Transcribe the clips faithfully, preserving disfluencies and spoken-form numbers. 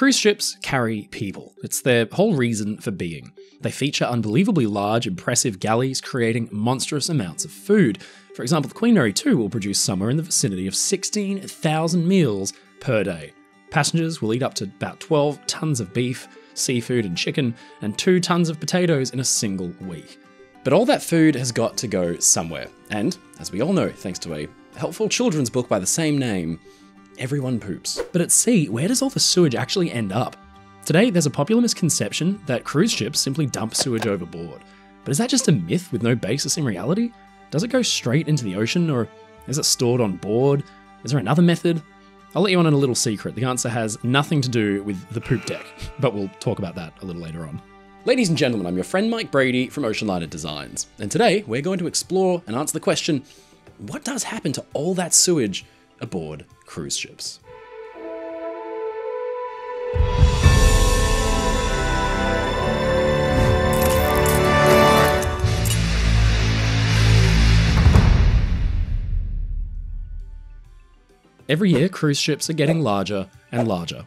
Cruise ships carry people. It's their whole reason for being. They feature unbelievably large, impressive galleys creating monstrous amounts of food. For example, the Queen Mary two will produce somewhere in the vicinity of sixteen thousand meals per day. Passengers will eat up to about twelve tons of beef, seafood and chicken, and two tons of potatoes in a single week. But all that food has got to go somewhere, and, as we all know thanks to a helpful children's book by the same name, everyone poops. But at sea, where does all the sewage actually end up? Today, there's a popular misconception that cruise ships simply dump sewage overboard. But is that just a myth with no basis in reality? Does it go straight into the ocean, or is it stored on board? Is there another method? I'll let you on in a little secret. The answer has nothing to do with the poop deck, but we'll talk about that a little later on. Ladies and gentlemen, I'm your friend Mike Brady from Oceanliner Designs, and today we're going to explore and answer the question, what does happen to all that sewage aboard cruise ships? Every year, cruise ships are getting larger and larger.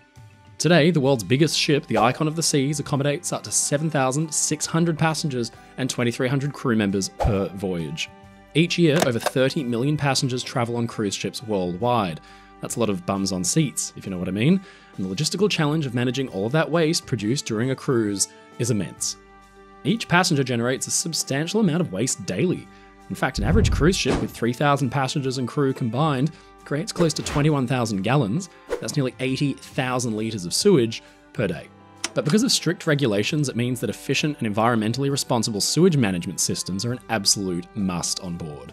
Today, the world's biggest ship, the Icon of the Seas, accommodates up to seven thousand six hundred passengers and two thousand three hundred crew members per voyage. Each year, over thirty million passengers travel on cruise ships worldwide. That's a lot of bums on seats, if you know what I mean. And the logistical challenge of managing all of that waste produced during a cruise is immense. Each passenger generates a substantial amount of waste daily. In fact, an average cruise ship with three thousand passengers and crew combined creates close to twenty-one thousand gallons, that's nearly eighty thousand litres of sewage per day. But because of strict regulations, it means that efficient and environmentally responsible sewage management systems are an absolute must on board.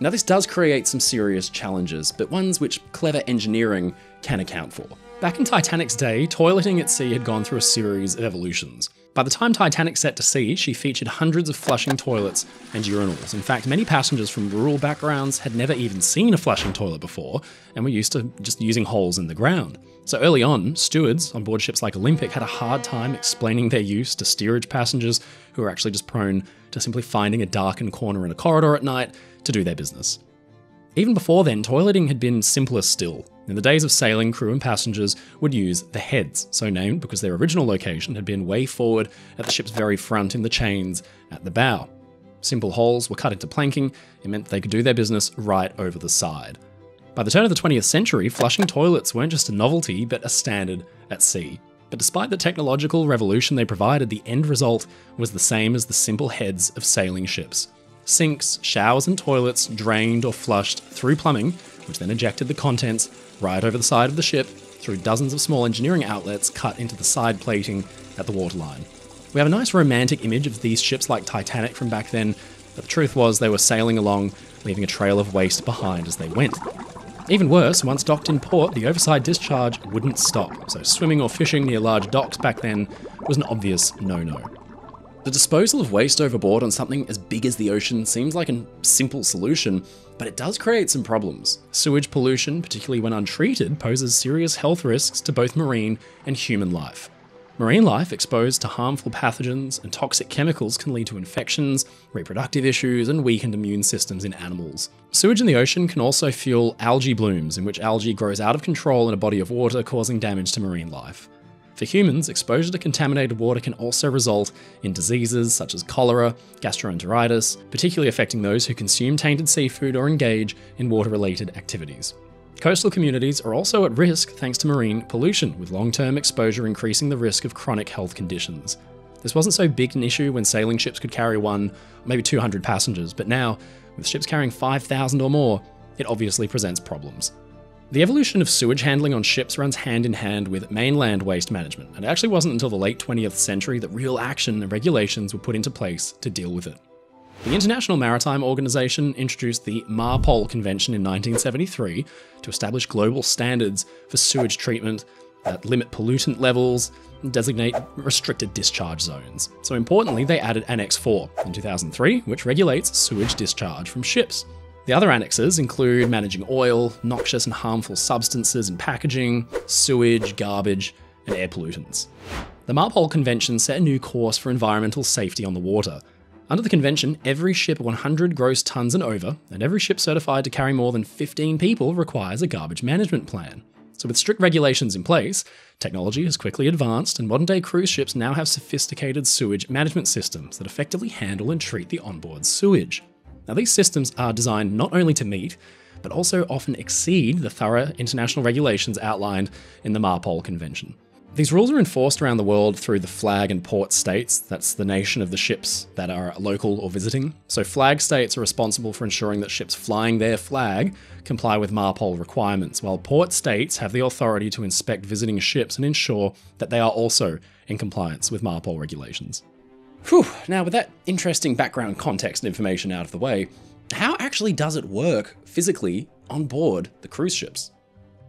Now this does create some serious challenges, but ones which clever engineering can account for. Back in Titanic's day, toileting at sea had gone through a series of evolutions. By the time Titanic set to sea, she featured hundreds of flushing toilets and urinals. In fact, many passengers from rural backgrounds had never even seen a flushing toilet before and were used to just using holes in the ground. So early on, stewards on board ships like Olympic had a hard time explaining their use to steerage passengers who were actually just prone to simply finding a darkened corner in a corridor at night to do their business. Even before then, toileting had been simpler still. In the days of sailing, crew and passengers would use the heads, so named because their original location had been way forward at the ship's very front in the chains at the bow. Simple holes were cut into planking. It meant they could do their business right over the side. By the turn of the twentieth century, flushing toilets weren't just a novelty, but a standard at sea. But despite the technological revolution they provided, the end result was the same as the simple heads of sailing ships. Sinks, showers and toilets drained or flushed through plumbing, which then ejected the contents right over the side of the ship through dozens of small engineering outlets cut into the side plating at the waterline. We have a nice romantic image of these ships like Titanic from back then, but the truth was they were sailing along, leaving a trail of waste behind as they went. Even worse, once docked in port, the overside discharge wouldn't stop, so swimming or fishing near large docks back then was an obvious no-no. The disposal of waste overboard on something as big as the ocean seems like a simple solution, but it does create some problems. Sewage pollution, particularly when untreated, poses serious health risks to both marine and human life. Marine life exposed to harmful pathogens and toxic chemicals can lead to infections, reproductive issues, and weakened immune systems in animals. Sewage in the ocean can also fuel algae blooms, in which algae grows out of control in a body of water, causing damage to marine life. For humans, exposure to contaminated water can also result in diseases such as cholera, gastroenteritis, particularly affecting those who consume tainted seafood or engage in water-related activities. Coastal communities are also at risk thanks to marine pollution, with long-term exposure increasing the risk of chronic health conditions. This wasn't so big an issue when sailing ships could carry one, maybe two hundred passengers, but now, with ships carrying five thousand or more, it obviously presents problems. The evolution of sewage handling on ships runs hand in hand with mainland waste management, and it actually wasn't until the late twentieth century that real action and regulations were put into place to deal with it. The International Maritime Organization introduced the MARPOL Convention in nineteen seventy-three to establish global standards for sewage treatment that limit pollutant levels and designate restricted discharge zones. So importantly, they added Annex four in two thousand three, which regulates sewage discharge from ships. The other annexes include managing oil, noxious and harmful substances in packaging, sewage, garbage, and air pollutants. The MARPOL Convention set a new course for environmental safety on the water. Under the convention, every ship one hundred gross tons and over, and every ship certified to carry more than fifteen people requires a garbage management plan. So with strict regulations in place, technology has quickly advanced, and modern-day cruise ships now have sophisticated sewage management systems that effectively handle and treat the onboard sewage. Now, these systems are designed not only to meet, but also often exceed the thorough international regulations outlined in the MARPOL Convention. These rules are enforced around the world through the flag and port states. That's the nation of the ships that are local or visiting. So flag states are responsible for ensuring that ships flying their flag comply with MARPOL requirements, while port states have the authority to inspect visiting ships and ensure that they are also in compliance with MARPOL regulations. Whew, now with that interesting background context and information out of the way, how actually does it work physically on board the cruise ships?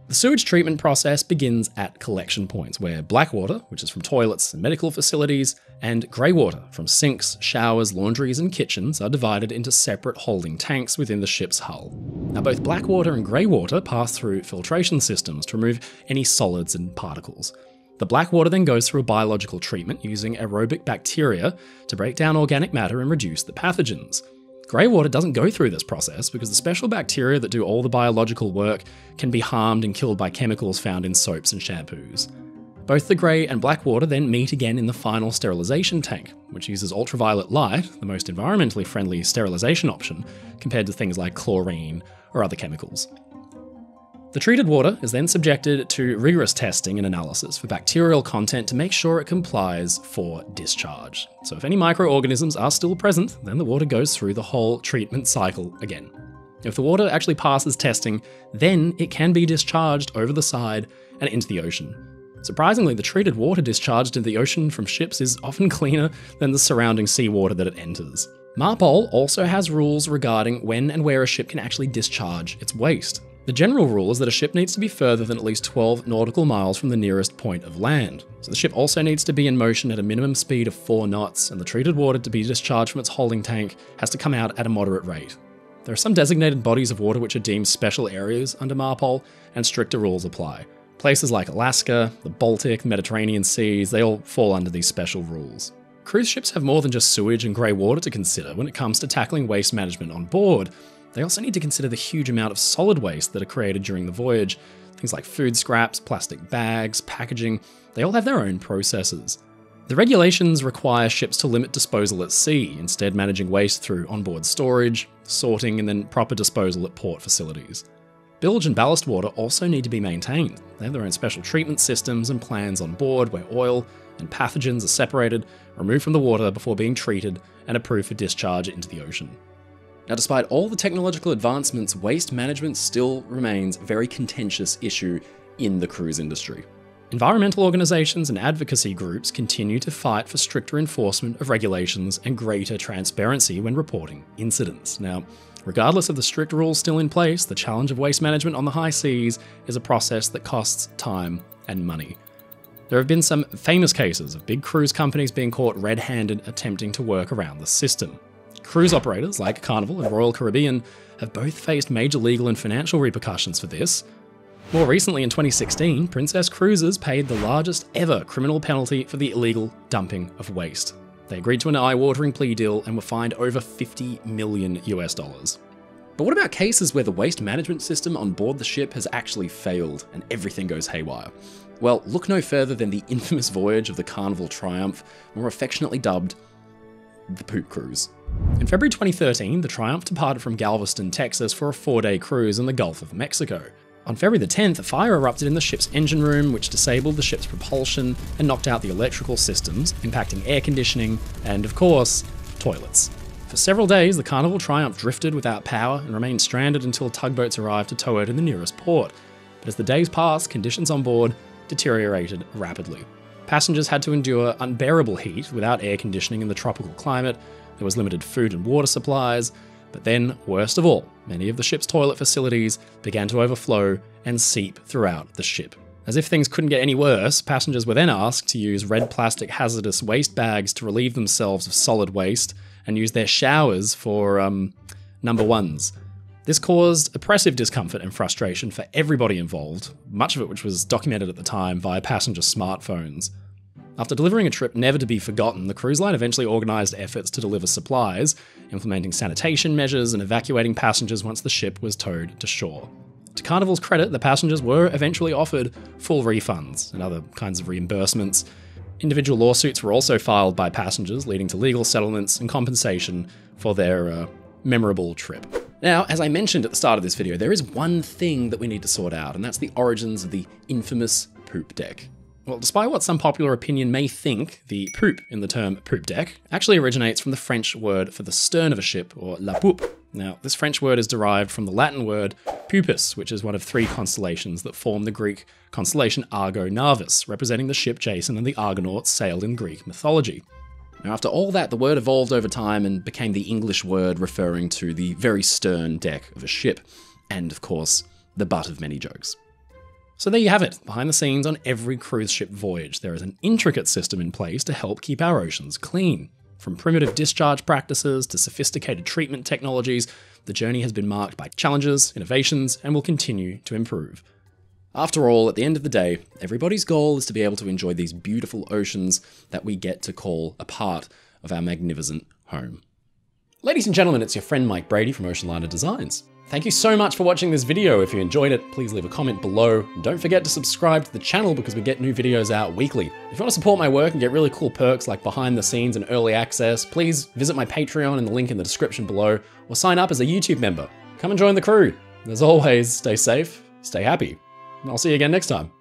The sewage treatment process begins at collection points, where black water, which is from toilets and medical facilities, and grey water from sinks, showers, laundries, and kitchens are divided into separate holding tanks within the ship's hull. Now, both black water and grey water pass through filtration systems to remove any solids and particles. The black water then goes through a biological treatment using aerobic bacteria to break down organic matter and reduce the pathogens. Grey water doesn't go through this process because the special bacteria that do all the biological work can be harmed and killed by chemicals found in soaps and shampoos. Both the grey and black water then meet again in the final sterilisation tank, which uses ultraviolet light, the most environmentally friendly sterilisation option, compared to things like chlorine or other chemicals. The treated water is then subjected to rigorous testing and analysis for bacterial content to make sure it complies for discharge. So if any microorganisms are still present, then the water goes through the whole treatment cycle again. If the water actually passes testing, then it can be discharged over the side and into the ocean. Surprisingly, the treated water discharged into the ocean from ships is often cleaner than the surrounding seawater that it enters. MARPOL also has rules regarding when and where a ship can actually discharge its waste. The general rule is that a ship needs to be further than at least twelve nautical miles from the nearest point of land. So the ship also needs to be in motion at a minimum speed of four knots, and the treated water to be discharged from its holding tank has to come out at a moderate rate. There are some designated bodies of water which are deemed special areas under MARPOL, and stricter rules apply. Places like Alaska, the Baltic, the Mediterranean seas, they all fall under these special rules. Cruise ships have more than just sewage and grey water to consider when it comes to tackling waste management on board. They also need to consider the huge amount of solid waste that are created during the voyage. Things like food scraps, plastic bags, packaging, they all have their own processes. The regulations require ships to limit disposal at sea, instead managing waste through onboard storage, sorting, and then proper disposal at port facilities. Bilge and ballast water also need to be maintained. They have their own special treatment systems and plans on board where oil and pathogens are separated, removed from the water before being treated, and approved for discharge into the ocean. Now, despite all the technological advancements, waste management still remains a very contentious issue in the cruise industry. Environmental organisations and advocacy groups continue to fight for stricter enforcement of regulations and greater transparency when reporting incidents. Now, regardless of the strict rules still in place, the challenge of waste management on the high seas is a process that costs time and money. There have been some famous cases of big cruise companies being caught red-handed attempting to work around the system. Cruise operators like Carnival and Royal Caribbean have both faced major legal and financial repercussions for this. More recently, in twenty sixteen, Princess Cruises paid the largest ever criminal penalty for the illegal dumping of waste. They agreed to an eye-watering plea deal and were fined over fifty million US dollars. But what about cases where the waste management system on board the ship has actually failed and everything goes haywire? Well, look no further than the infamous voyage of the Carnival Triumph, more affectionately dubbed the Poop Cruise. In February twenty thirteen, the Triumph departed from Galveston, Texas for a four-day cruise in the Gulf of Mexico. On February the tenth, a fire erupted in the ship's engine room, which disabled the ship's propulsion and knocked out the electrical systems, impacting air conditioning and, of course, toilets. For several days, the Carnival Triumph drifted without power and remained stranded until tugboats arrived to tow it in the nearest port. But as the days passed, conditions on board deteriorated rapidly. Passengers had to endure unbearable heat without air conditioning in the tropical climate. There was limited food and water supplies, but then, worst of all, many of the ship's toilet facilities began to overflow and seep throughout the ship. As if things couldn't get any worse, passengers were then asked to use red plastic hazardous waste bags to relieve themselves of solid waste and use their showers for um, number ones. This caused oppressive discomfort and frustration for everybody involved, much of it which was documented at the time via passenger smartphones. After delivering a trip never to be forgotten, the cruise line eventually organised efforts to deliver supplies, implementing sanitation measures and evacuating passengers once the ship was towed to shore. To Carnival's credit, the passengers were eventually offered full refunds and other kinds of reimbursements. Individual lawsuits were also filed by passengers, leading to legal settlements and compensation for their uh, memorable trip. Now, as I mentioned at the start of this video, there is one thing that we need to sort out, and that's the origins of the infamous poop deck. Well, despite what some popular opinion may think, the poop in the term poop deck actually originates from the French word for the stern of a ship, or la poupe. Now, this French word is derived from the Latin word pupus, which is one of three constellations that form the Greek constellation Argo Navis, representing the ship Jason and the Argonauts sailed in Greek mythology. Now, after all that, the word evolved over time and became the English word referring to the very stern deck of a ship, and of course, the butt of many jokes. So there you have it. Behind the scenes on every cruise ship voyage, there is an intricate system in place to help keep our oceans clean. From primitive discharge practices to sophisticated treatment technologies, the journey has been marked by challenges, innovations, and will continue to improve. After all, at the end of the day, everybody's goal is to be able to enjoy these beautiful oceans that we get to call a part of our magnificent home. Ladies and gentlemen, it's your friend Mike Brady from Oceanliner Designs. Thank you so much for watching this video. If you enjoyed it, please leave a comment below. Don't forget to subscribe to the channel because we get new videos out weekly. If you want to support my work and get really cool perks like behind the scenes and early access, please visit my Patreon in the link in the description below, or sign up as a YouTube member. Come and join the crew. And as always, stay safe, stay happy, and I'll see you again next time.